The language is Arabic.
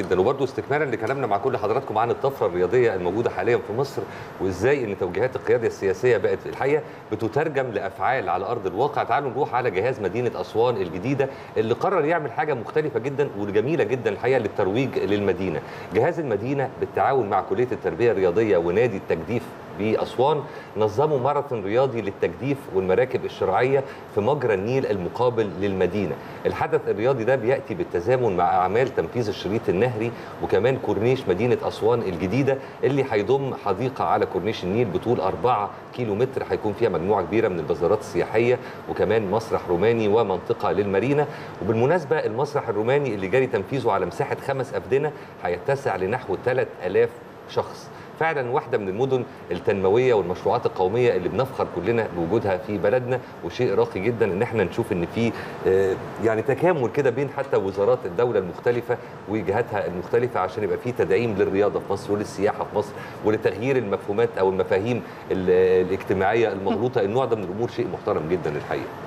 جدا. وبرضه استكمالا لكلامنا مع كل حضراتكم عن الطفره الرياضيه الموجوده حاليا في مصر، وازاي ان توجيهات القياده السياسيه بقت في الحقيقه بتترجم لافعال على ارض الواقع. تعالوا نروح على جهاز مدينه اسوان الجديده اللي قرر يعمل حاجه مختلفه جدا وجميله جدا الحقيقه للترويج للمدينه. جهاز المدينه بالتعاون مع كليه التربيه الرياضيه ونادي التجديف بأسوان نظموا ماراثون رياضي للتجديف والمراكب الشراعية في مجرى النيل المقابل للمدينة. الحدث الرياضي ده بيأتي بالتزامن مع أعمال تنفيذ الشريط النهري وكمان كورنيش مدينة أسوان الجديدة اللي هيضم حديقة على كورنيش النيل بطول 4 كيلومتر، هيكون فيها مجموعة كبيرة من البازارات السياحية وكمان مسرح روماني ومنطقة للمارينا. وبالمناسبة المسرح الروماني اللي جاري تنفيذه على مساحة 5 أفدنة هيتسع لنحو 3000 شخص. فعلا واحدة من المدن التنموية والمشروعات القومية اللي بنفخر كلنا بوجودها في بلدنا، وشيء راقي جدا ان احنا نشوف ان في يعني تكامل كده بين حتى وزارات الدولة المختلفة وجهاتها المختلفة عشان يبقى في تدعيم للرياضة في مصر وللسياحة في مصر ولتغيير المفهومات او المفاهيم الاجتماعية المغلوطة. النوع ده من الامور شيء محترم جدا الحقيقة.